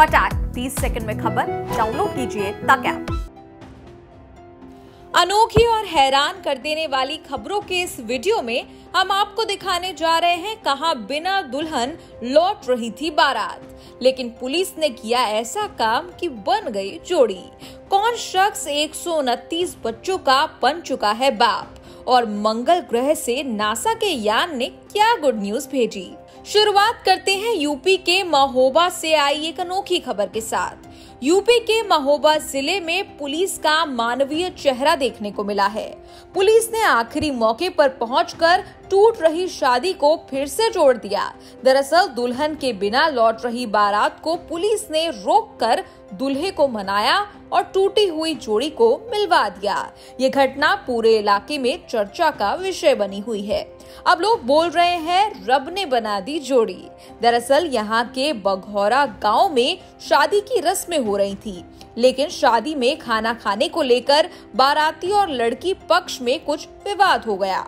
फटाक 30 सेकंड में खबर डाउनलोड कीजिए तक ऐप। अनोखी और हैरान कर देने वाली खबरों के इस वीडियो में हम आपको दिखाने जा रहे हैं कहां बिना दुल्हन लौट रही थी बारात, लेकिन पुलिस ने किया ऐसा काम कि बन गई जोड़ी। कौन शख्स 129 बच्चों का बन चुका है बाप, और मंगल ग्रह से नासा के यान ने क्या गुड न्यूज भेजी। शुरुआत करते हैं यूपी के महोबा से आई एक अनोखी खबर के साथ। यूपी के महोबा जिले में पुलिस का मानवीय चेहरा देखने को मिला है। पुलिस ने आखिरी मौके पर पहुंचकर टूट रही शादी को फिर से जोड़ दिया। दरअसल दुल्हन के बिना लौट रही बारात को पुलिस ने रोककर दूल्हे को मनाया और टूटी हुई जोड़ी को मिलवा दिया। ये घटना पूरे इलाके में चर्चा का विषय बनी हुई है। अब लोग बोल रहे हैं रब ने बना दी जोड़ी। दरअसल यहाँ के बघौरा गांव में शादी की रस्में हो रही थी, लेकिन शादी में खाना खाने को लेकर बाराती और लड़की पक्ष में कुछ विवाद हो गया।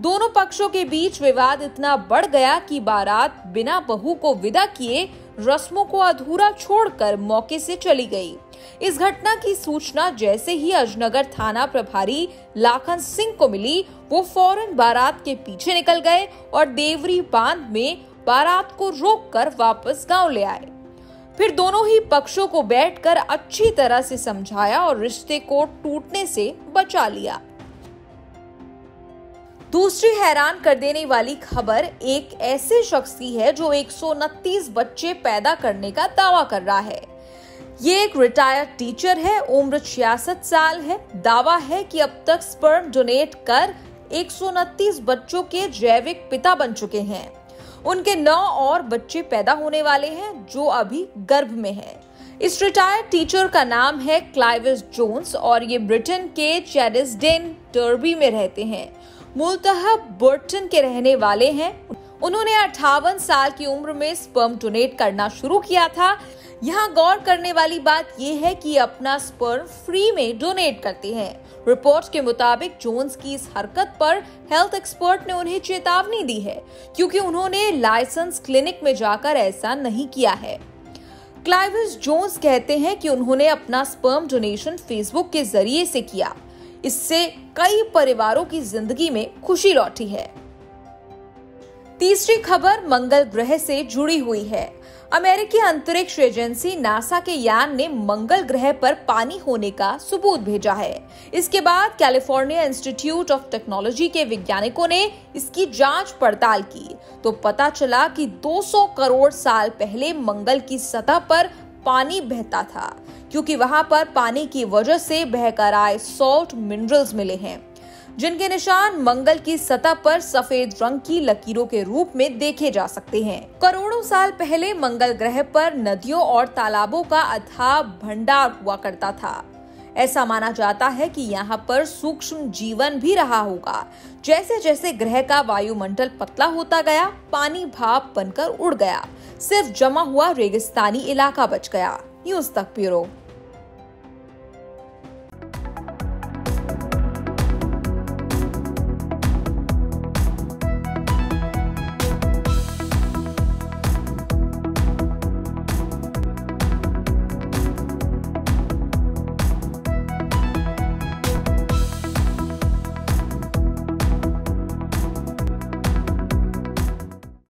दोनों पक्षों के बीच विवाद इतना बढ़ गया कि बारात बिना बहू को विदा किए रस्मों को अधूरा छोड़कर मौके से चली गई। इस घटना की सूचना जैसे ही अजनगर थाना प्रभारी लाखन सिंह को मिली, वो फौरन बारात के पीछे निकल गए और देवरी बांध में बारात को रोककर वापस गांव ले आए। फिर दोनों ही पक्षों को बैठकर अच्छी तरह से समझाया और रिश्ते को टूटने से बचा लिया। दूसरी हैरान कर देने वाली खबर एक ऐसे शख्स की है जो 129 बच्चे पैदा करने का दावा कर रहा है। ये एक रिटायर्ड टीचर है, उम्र 66 साल है। दावा है कि अब तक स्पर्म डोनेट कर 129 बच्चों के जैविक पिता बन चुके हैं। उनके 9 और बच्चे पैदा होने वाले हैं जो अभी गर्भ में हैं। इस रिटायर्ड टीचर का नाम है क्लाइव जोन्स और ये ब्रिटेन के चेरिसन टर्बी में रहते हैं। मूलतः बर्टन के रहने वाले हैं। उन्होंने 58 साल की उम्र में स्पर्म डोनेट करना शुरू किया था। यहाँ गौर करने वाली बात यह है कि अपना स्पर्म फ्री में डोनेट करते हैं। रिपोर्ट के मुताबिक जोन्स की इस हरकत पर हेल्थ एक्सपर्ट ने उन्हें चेतावनी दी है, क्योंकि उन्होंने लाइसेंस क्लिनिक में जाकर ऐसा नहीं किया है। क्लाइविस जोन्स कहते हैं कि उन्होंने अपना स्पर्म डोनेशन फेसबुक के जरिए से किया। इससे कई परिवारों की जिंदगी में खुशी लौटी है। तीसरी खबर मंगल ग्रह से जुड़ी हुई है। अमेरिकी अंतरिक्ष एजेंसी नासा के यान ने मंगल ग्रह पर पानी होने का सबूत भेजा है। इसके बाद कैलिफोर्निया इंस्टीट्यूट ऑफ टेक्नोलॉजी के वैज्ञानिकों ने इसकी जांच पड़ताल की तो पता चला कि 200 करोड़ साल पहले मंगल की सतह पर पानी बहता था, क्योंकि वहां पर पानी की वजह से बहकर आए सॉल्ट मिनरल्स मिले हैं, जिनके निशान मंगल की सतह पर सफेद रंग की लकीरों के रूप में देखे जा सकते हैं। करोड़ों साल पहले मंगल ग्रह पर नदियों और तालाबों का अथाह भंडार हुआ करता था। ऐसा माना जाता है कि यहाँ पर सूक्ष्म जीवन भी रहा होगा। जैसे जैसे ग्रह का वायुमंडल पतला होता गया, पानी भाप बनकर उड़ गया। सिर्फ जमा हुआ रेगिस्तानी इलाका बच गया। न्यूज तक ब्यूरो।